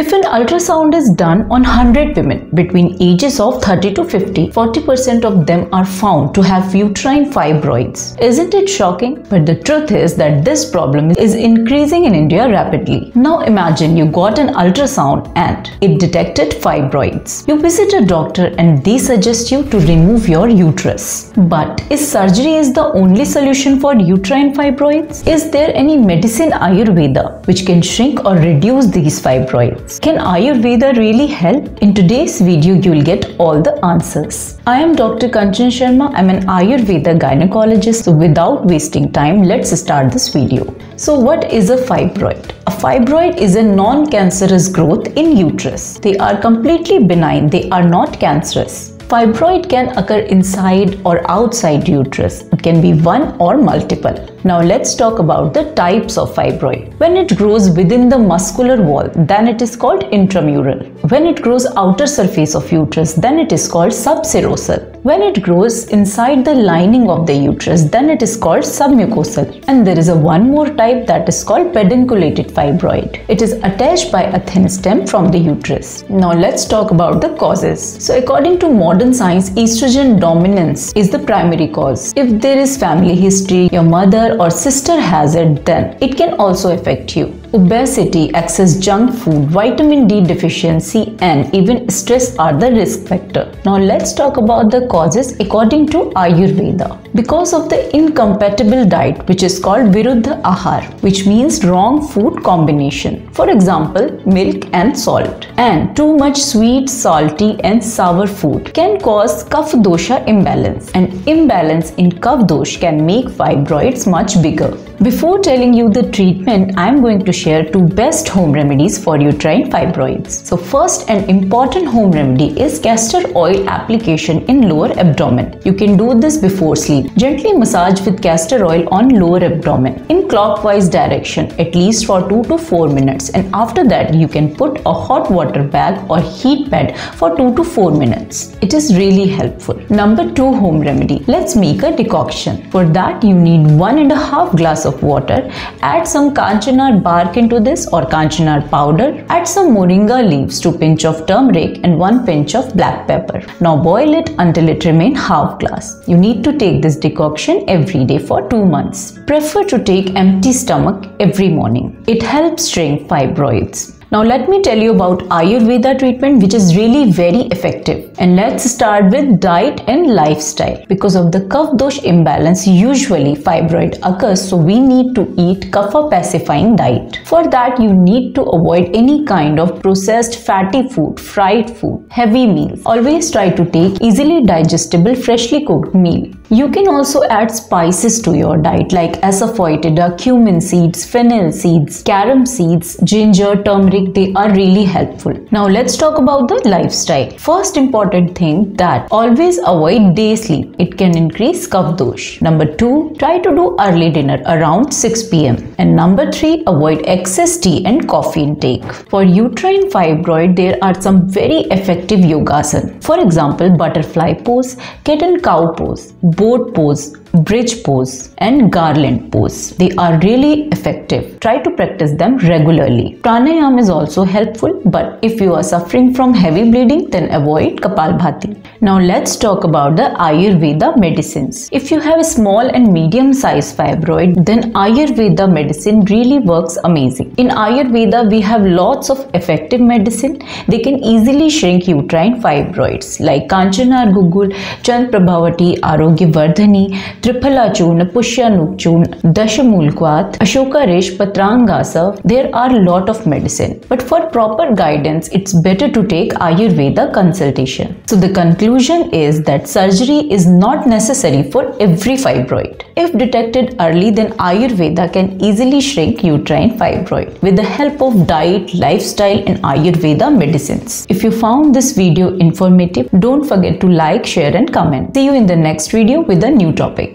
If an ultrasound is done on 100 women between ages of 30 to 50, 40% of them are found to have uterine fibroids. Isn't it shocking? But the truth is that this problem is increasing in India rapidly. Now imagine you got an ultrasound and it detected fibroids. You visit a doctor and they suggest you to remove your uterus. But is surgery is the only solution for uterine fibroids? Is there any medicine Ayurveda which can shrink or reduce these fibroids? Can Ayurveda really help? In today's video, you'll get all the answers. I am Dr. Kanchan Sharma. I'm an Ayurveda gynecologist. So without wasting time, let's start this video. So what is a fibroid? A fibroid is a non-cancerous growth in uterus. They are completely benign. They are not cancerous. Fibroid can occur inside or outside uterus. It can be one or multiple. Now let's talk about the types of fibroid. When it grows within the muscular wall, then it is called intramural. When it grows outer surface of uterus, then it is called subserosal. When it grows inside the lining of the uterus, then it is called submucosal. And there is one more type that is called pedunculated fibroid. It is attached by a thin stem from the uterus. Now let's talk about the causes. So according to modern science, estrogen dominance is the primary cause. If there is family history, your mother or sister has it, then it can also affect you. Obesity, excess junk food, vitamin D deficiency and even stress are the risk factor. Now let's talk about the causes according to Ayurveda. Because of the incompatible diet, which is called Viruddha Ahar, which means wrong food combination. For example, milk and salt. And too much sweet, salty and sour food can cause Kapha Dosha imbalance. And imbalance in Kapha Dosha can make fibroids much bigger. Before telling you the treatment, I am going to share two best home remedies for uterine fibroids. So first and important home remedy is castor oil application in lower abdomen. You can do this before sleep. Gently massage with castor oil on lower abdomen in clockwise direction at least for 2 to 4 minutes and after that you can put a hot water bag or heat pad for 2 to 4 minutes. It is really helpful. Number 2 home remedy. Let's make a decoction. For that you need 1.5 glass of water, add some Kanchanar bark into this or Kanchanar powder, add some Moringa leaves, 2 pinch of turmeric and 1 pinch of black pepper. Now boil it until it remains half glass. You need to take this decoction every day for 2 months. Prefer to take empty stomach every morning. It helps shrink fibroids. Now let me tell you about Ayurveda treatment which is really very effective. And let's start with diet and lifestyle. Because of the Kapha Dosha imbalance, usually fibroid occurs, so we need to eat Kapha pacifying diet. For that you need to avoid any kind of processed fatty food, fried food, heavy meals. Always try to take easily digestible freshly cooked meal. You can also add spices to your diet like asafoetida, cumin seeds, fennel seeds, carom seeds, ginger, turmeric. They are really helpful. Now let's talk about the lifestyle. First important thing that always avoid day sleep. It can increase Kapha Dosha. Number 2, try to do early dinner around 6 p.m. And number 3, avoid excess tea and coffee intake. For uterine fibroid, there are some very effective yogasana. For example, butterfly pose, cat and cow pose, boat pose, bridge pose and garland pose. They are really effective. Try to practice them regularly. Pranayama is also helpful, but if you are suffering from heavy bleeding, then avoid Kapalbhati. Now let's talk about the Ayurveda medicines. If you have a small and medium sized fibroid, then Ayurveda medicine really works amazing. In Ayurveda, we have lots of effective medicine. They can easily shrink uterine fibroids like Kanchanar Gugglu, Chandraprabha Vati, Arogya Vardhini, Triphala Churna, Pushyanug Churna, Dashmool Kwath, Ashokarisht, Patrangasav. There are a lot of medicine. But for proper guidance, it's better to take Ayurveda consultation. So the conclusion is that surgery is not necessary for every fibroid. If detected early, then Ayurveda can easily shrink uterine fibroid with the help of diet, lifestyle and Ayurveda medicines. If you found this video informative, don't forget to like, share and comment. See you in the next video with a new topic.